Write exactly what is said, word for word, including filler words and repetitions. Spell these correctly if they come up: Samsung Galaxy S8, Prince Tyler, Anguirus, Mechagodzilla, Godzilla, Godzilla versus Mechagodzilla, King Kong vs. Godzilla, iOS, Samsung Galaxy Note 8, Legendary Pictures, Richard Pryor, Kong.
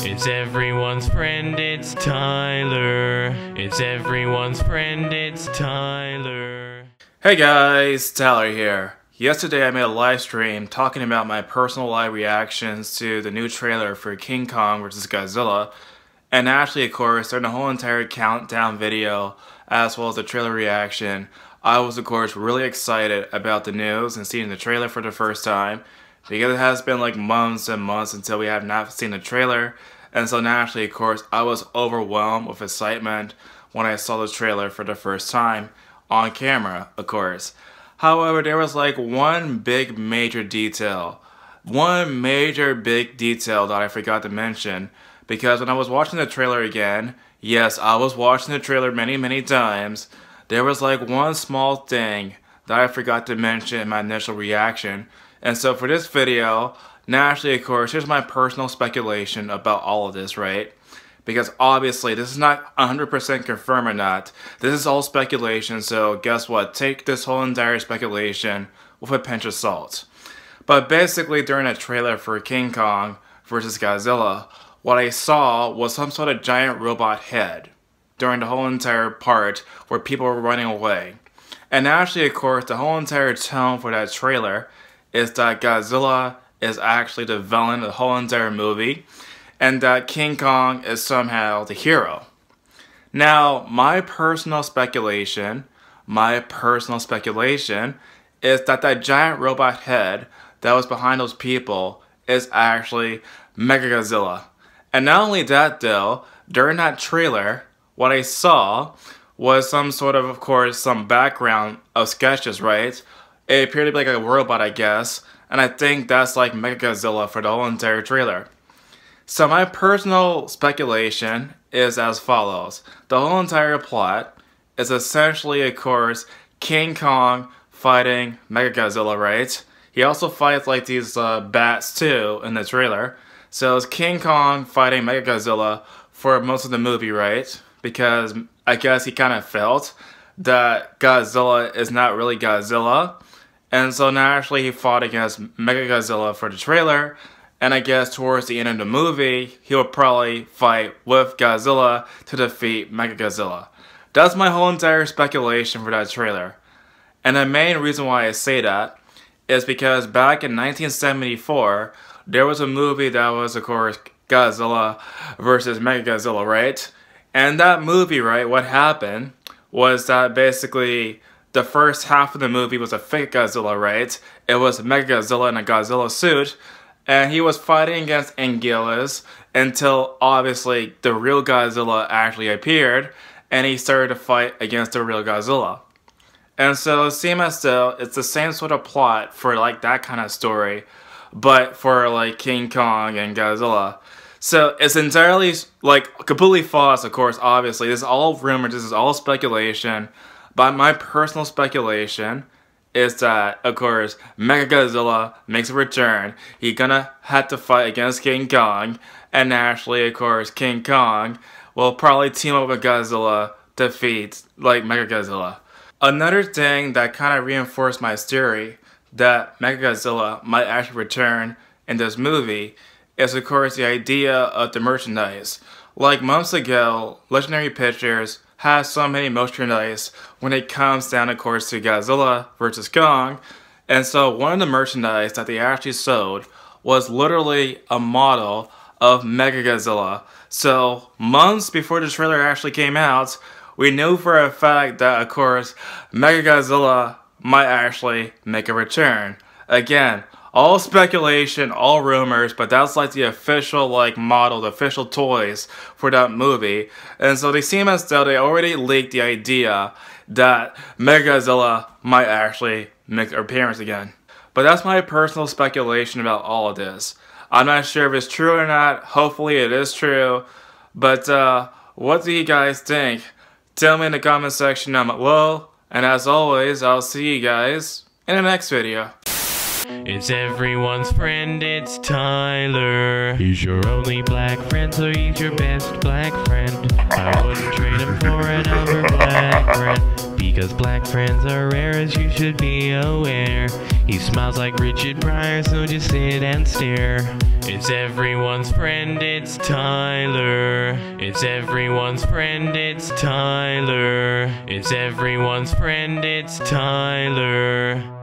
It's everyone's friend, it's Tyler. It's everyone's friend, it's Tyler. Hey guys, Tyler here. Yesterday I made a live stream talking about my personal live reactions to the new trailer for King Kong versus. Godzilla. And Ashley, of course, during the whole entire countdown video, as well as the trailer reaction, I was, of course, really excited about the news and seeing the trailer for the first time, because it has been like months and months until we have not seen the trailer. And so naturally, of course, I was overwhelmed with excitement when I saw the trailer for the first time on camera, of course. However, there was like one big major detail. One major big detail that I forgot to mention, because when I was watching the trailer again, yes, I was watching the trailer many, many times, there was like one small thing that I forgot to mention in my initial reaction. And so for this video, naturally, of course, here's my personal speculation about all of this, right? Because obviously, this is not one hundred percent confirmed or not. This is all speculation, so guess what? Take this whole entire speculation with a pinch of salt. But basically, during a trailer for King Kong versus. Godzilla, what I saw was some sort of giant robot head during the whole entire part where people were running away. And actually, of course, the whole entire tone for that trailer is that Godzilla is actually the villain of the whole entire movie, and that King Kong is somehow the hero. Now, my personal speculation, my personal speculation, is that that giant robot head that was behind those people is actually Mechagodzilla. And not only that though, during that trailer, what I saw was some sort of, of course, some background of sketches, right? It appeared to be like a robot, I guess, and I think that's like Mechagodzilla for the whole entire trailer. So my personal speculation is as follows. The whole entire plot is essentially, of course, King Kong fighting Mechagodzilla, right? He also fights like these uh, bats too in the trailer. So it's King Kong fighting Mechagodzilla for most of the movie, right? Because I guess he kind of felt that Godzilla is not really Godzilla. And so naturally he fought against Mechagodzilla for the trailer, and I guess towards the end of the movie, he'll probably fight with Godzilla to defeat Mechagodzilla. That's my whole entire speculation for that trailer. And the main reason why I say that is because back in nineteen seventy-four, there was a movie that was, of course, Godzilla versus Mechagodzilla, right? And that movie, right, what happened was that basically the first half of the movie was a fake Godzilla, right? It was Mechagodzilla in a Godzilla suit, and he was fighting against Anguirus until obviously the real Godzilla actually appeared, and he started to fight against the real Godzilla. And so it seems as though it's the same sort of plot for like that kind of story, but for like King Kong and Godzilla. So it's entirely like completely false, of course, obviously. This is all rumors, this is all speculation. But my personal speculation is that, of course, Mechagodzilla makes a return. He's gonna have to fight against King Kong. And naturally, of course, King Kong will probably team up with Godzilla to defeat, like, Mechagodzilla. Another thing that kind of reinforced my theory that Mechagodzilla might actually return in this movie is, of course, the idea of the merchandise. Like, months ago, Legendary Pictures has so many merchandise when it comes down, of course, to Godzilla versus Kong. And so one of the merchandise that they actually sold was literally a model of Mechagodzilla. So months before the trailer actually came out, we knew for a fact that, of course, Mechagodzilla might actually make a return. Again, all speculation, all rumors, but that's like the official like model, the official toys for that movie. And so they seem as though they already leaked the idea that Mechagodzilla might actually make an appearance again. But that's my personal speculation about all of this. I'm not sure if it's true or not. Hopefully it is true. But uh, what do you guys think? Tell me in the comment section down below. And as always, I'll see you guys in the next video. It's everyone's friend, it's Tyler. He's your only black friend, so he's your best black friend. I wouldn't trade him for another black friend. because black friends are rare, as you should be aware. He smiles like Richard Pryor, so just sit and stare. It's everyone's friend, it's Tyler. It's everyone's friend, it's Tyler. It's everyone's friend, it's Tyler.